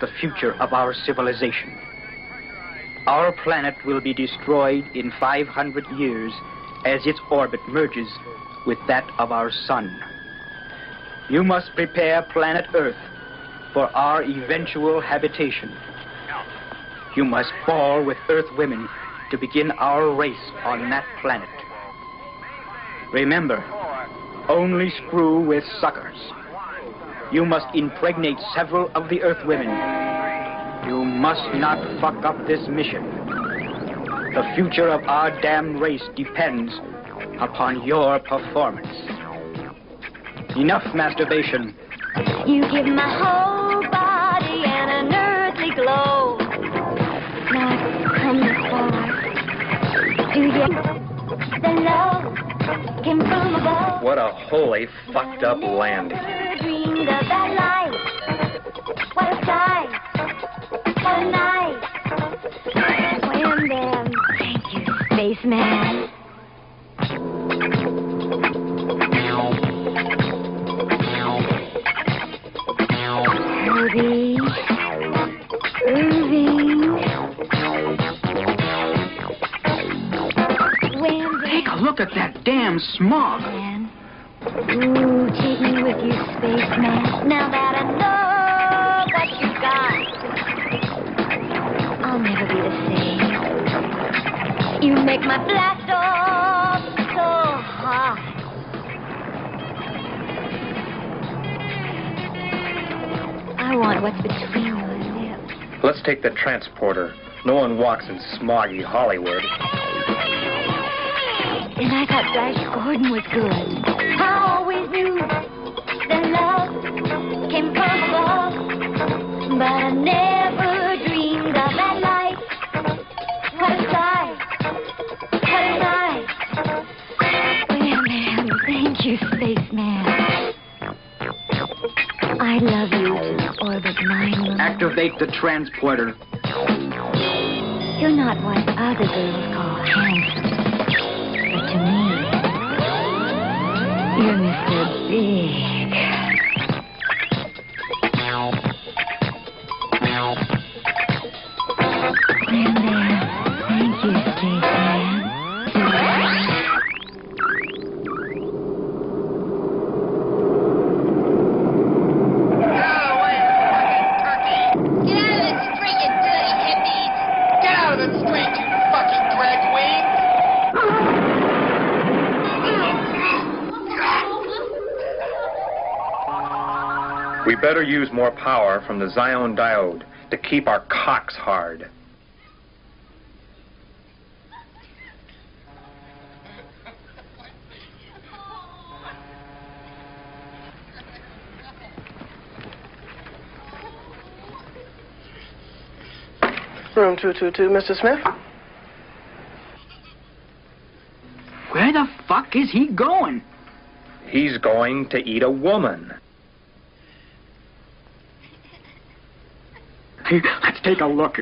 the future of our civilization. Our planet will be destroyed in 500 years as its orbit merges with that of our sun. You must prepare planet Earth for our eventual habitation. You must fall with Earth women to begin our race on that planet. Remember, only screw with suckers. You must impregnate several of the Earth women. You must not fuck up this mission. The future of our damn race depends upon your performance. Enough masturbation. You give my whole body an unearthly glow. Now come forth. You get the love came from above. What a holy fucked up landing. Dreamed of that life. What a sky. What a night. When them. Thank you, spaceman. Look at that damn smog. Ooh, take me with you, spaceman. Now that I know what you got, I'll never be the same. You make my blast off so hot. I want what's between our lips. Let's take the transporter. No one walks in smoggy Hollywood. And I thought Flash Gordon was good. I always knew that love came from above, but I never dreamed of that life. What a sight! What a night! Well, man, thank you, spaceman. I love you to orbit mine. Activate the transporter. You're not what other girls call handsome. To me, you're Mr. Big. And thank you, spaceman. Get out of this street, you dirty hippies! Get out of the street, you fucking drag queen! We better use more power from the Zion diode to keep our cocks hard. Room 222, Mr. Smith. Where the fuck is he going? He's going to eat a woman. Let's take a look.